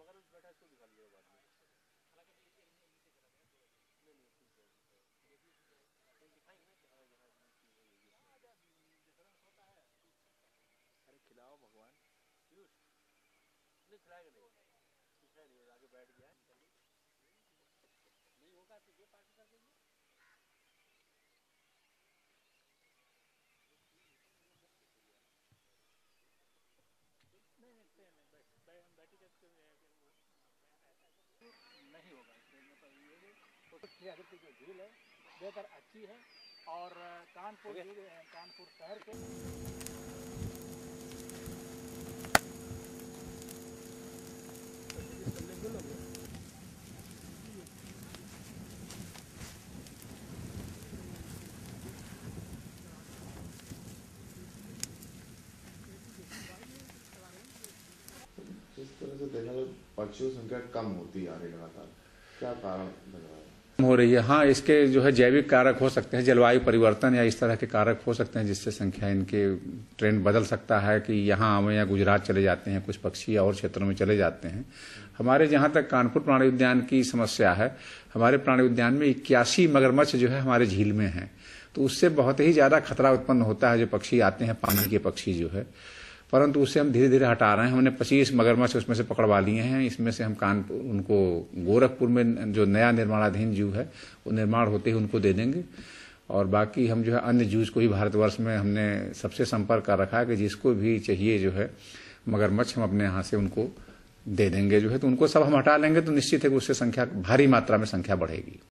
मगर बैठा इसको दिखा लिया बाद में। अरे खिलाओ भगवान, नहीं खिलाएगा, नहीं आगे बैठ गया नहीं होगा तो ये पार्टी कर देंगे। नहीं होगा इसमें झील है, बेहतर अच्छी है और कानपुर शहर के पक्षियों की संख्या कम होती आ रही है लगातार, क्या कारण लग रहा है? हो रही है हाँ, इसके जो है जैविक कारक हो सकते हैं, जलवायु परिवर्तन या इस तरह के कारक हो सकते हैं जिससे संख्या इनके ट्रेंड बदल सकता है कि यहाँ हमें या गुजरात चले जाते हैं, कुछ पक्षी और क्षेत्रों में चले जाते हैं। हमारे जहाँ तक कानपुर प्राणी उद्यान की समस्या है, हमारे प्राणी उद्यान में 81 मगरमच्छ जो है हमारे झील में है, तो उससे बहुत ही ज्यादा खतरा उत्पन्न होता है। जो पक्षी आते हैं पानी के पक्षी जो है, परंतु उसे हम धीरे धीरे हटा रहे हैं। हमने 25 मगरमच्छ उसमें से पकड़वा लिए हैं, इसमें से हम कानपुर उनको गोरखपुर में जो नया निर्माणाधीन जू है वो निर्माण होते ही उनको दे देंगे, और बाकी हम जो है अन्य जूज को ही भारतवर्ष में हमने सबसे संपर्क कर रखा है कि जिसको भी चाहिए जो है मगरमच्छ हम अपने यहाँ से उनको दे देंगे जो है, तो उनको सब हम हटा लेंगे तो निश्चित है कि उससे संख्या भारी मात्रा में संख्या बढ़ेगी।